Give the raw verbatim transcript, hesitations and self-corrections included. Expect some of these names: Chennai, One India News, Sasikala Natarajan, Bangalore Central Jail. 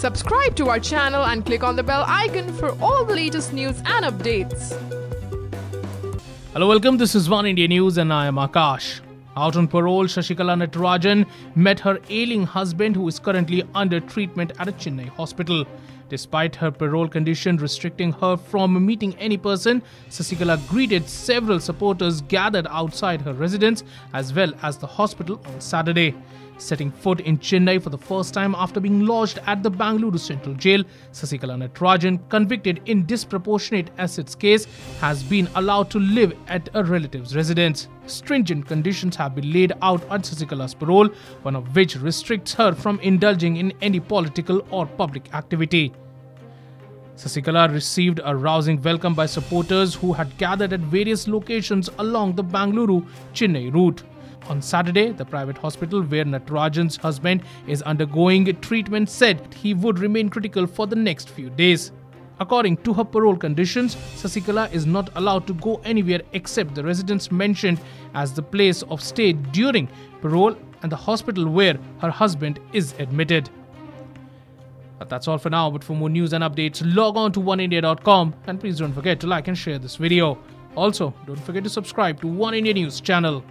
Subscribe to our channel and click on the bell icon for all the latest news and updates. Hello, welcome. This is One India News and I am Akash. Out on parole, Sasikala Natarajan met her ailing husband who is currently under treatment at a Chennai hospital. Despite her parole condition restricting her from meeting any person, Sasikala greeted several supporters gathered outside her residence as well as the hospital on Saturday. Setting foot in Chennai for the first time after being lodged at the Bangalore Central Jail, Sasikala Natarajan, convicted in disproportionate assets case, has been allowed to live at a relative's residence. Stringent conditions have been laid out on Sasikala's parole, one of which restricts her from indulging in any political or public activity. Sasikala received a rousing welcome by supporters who had gathered at various locations along the Bangalore-Chennai route. On Saturday, the private hospital where Natarajan's husband is undergoing treatment said he would remain critical for the next few days. According to her parole conditions, Sasikala is not allowed to go anywhere except the residence mentioned as the place of stay during parole and the hospital where her husband is admitted. But that's all for now, but for more news and updates, log on to one india dot com and please don't forget to like and share this video. Also, don't forget to subscribe to One India News channel.